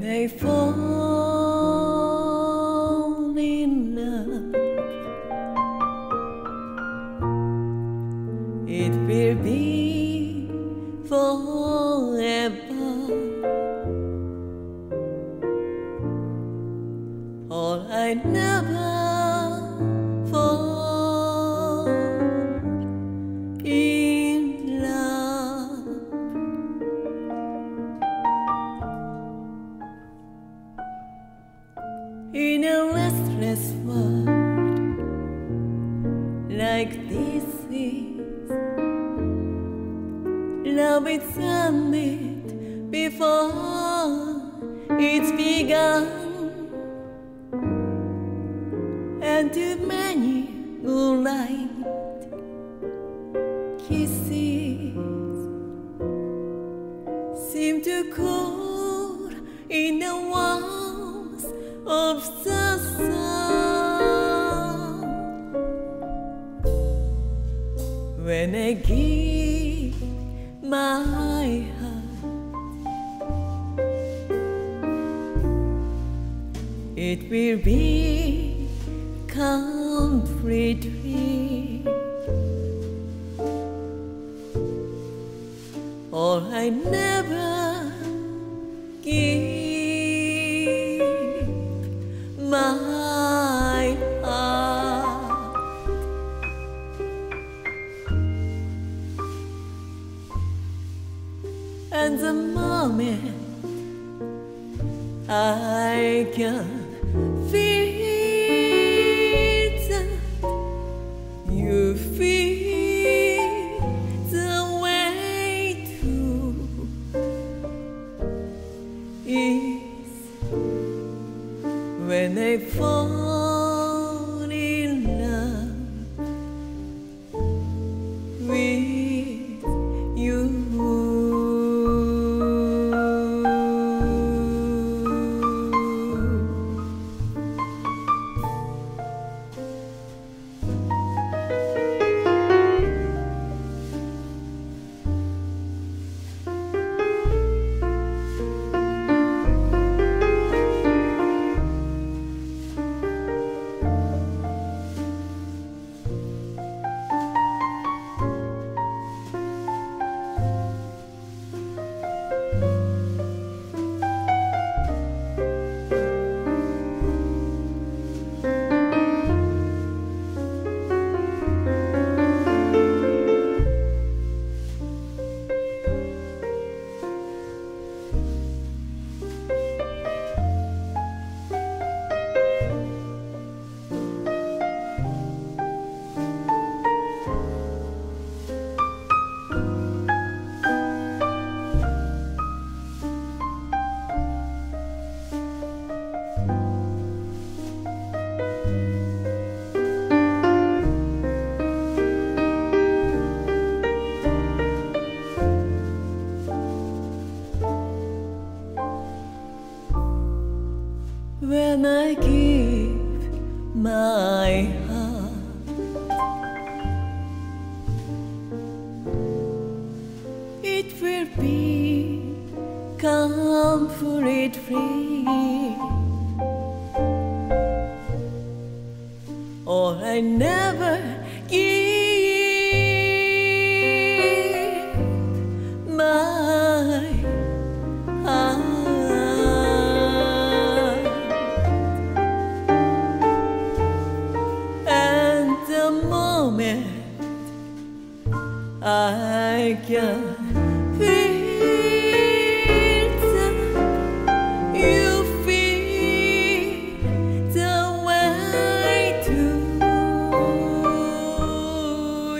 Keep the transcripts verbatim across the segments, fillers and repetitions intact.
When I fall in love, it will be forever. All I never fall in love. In a restless world like this is, love is ended before it's begun, and too many will light kisses seem to cool in the warmth of the sun. When I give my heart, it will be completely. All I never give my heart. And the moment I can feel that you feel the way too is when I fall in love with you. When I give my heart, it will be comfort-free. Or I never give my heart. I can feel that you feel the way to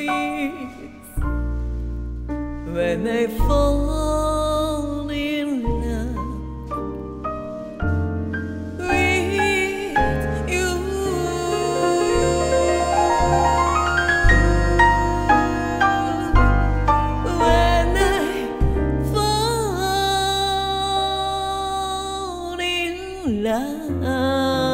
it when I fall in love with you. Love.